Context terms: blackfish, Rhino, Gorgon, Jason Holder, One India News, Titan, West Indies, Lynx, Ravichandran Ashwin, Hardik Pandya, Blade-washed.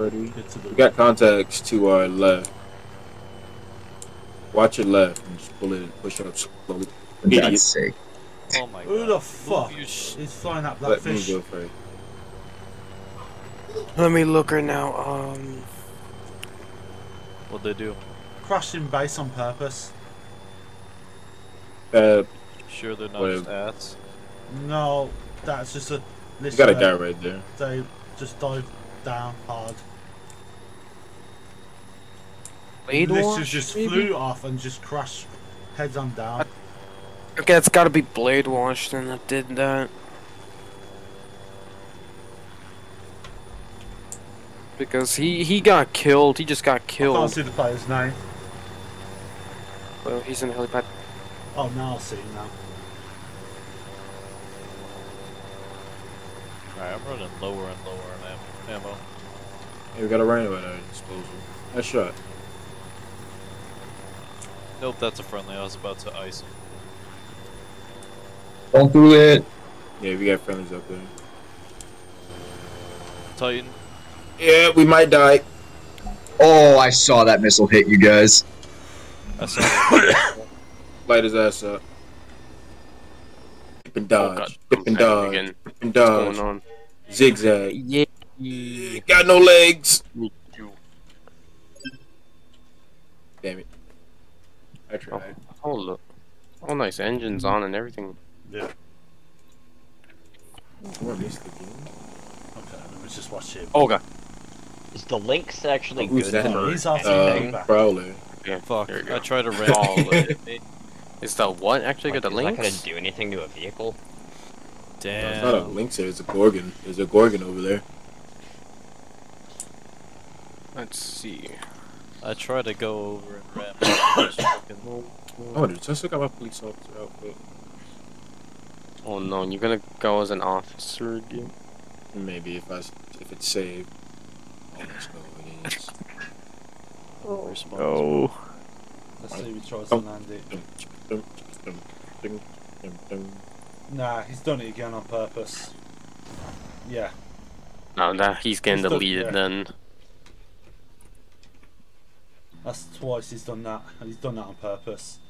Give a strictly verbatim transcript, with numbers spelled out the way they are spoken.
Ready? We got contacts to our left. Watch your left and just pull it and push up slowly. God's sake. Oh my God. Who the fuck is flying that blackfish? Let me go first. Let me look right now. Um, what'd they do? Crashing base on purpose. Uh, sure they're not whatever. Stats. No, that's just a. You got a guy right there. They just dive down hard. Blade-washed just maybe? Flew off and just crashed heads on down. Okay, it's got to be blade-washed and that did that. Because he he got killed. He just got killed. I can't see the player's name. Well, he's in the helipad. Oh, now I'll see him now. Alright, I'm running lower and lower on ammo. Hey, we got a Rhino at our disposal. Nice shot. Nope, that's a friendly. I was about to ice him. Don't do it. Yeah, we got friendlies up there. Titan. Yeah, we might die. Oh, I saw that missile hit you guys. I saw that. Light his ass up. Dip and dodge. Oh, dip and dodge. Again. Dip and dodge. What's going on? Zigzag. Yeah. Yeah. Got no legs. Damn it. I tried. Oh, oh look. Oh, nice. Engines on and everything. Yeah. What is the game? Okay, let's just watch it. Oh, God. Is the Lynx actually oh, good? No, he's off uh, probably. Yeah, fuck. I tried to ram all of it. Is the what actually like, got the Lynx? It's not gonna do anything to a vehicle. Damn. No, it's not a Lynx there, it's a Gorgon. There's a Gorgon over there. Let's see. I tried to go over and ram all oh, dude, just look at my police officer outfit. Oh no, you're gonna go as an officer again? Maybe if I if it's saved. Oh, let's go. It is. Oh, no. Let's see if he tries to land it. Nah, he's done it again on purpose. Yeah. No, nah, he's getting he's deleted done, yeah. Then. That's twice he's done that, and he's done that on purpose.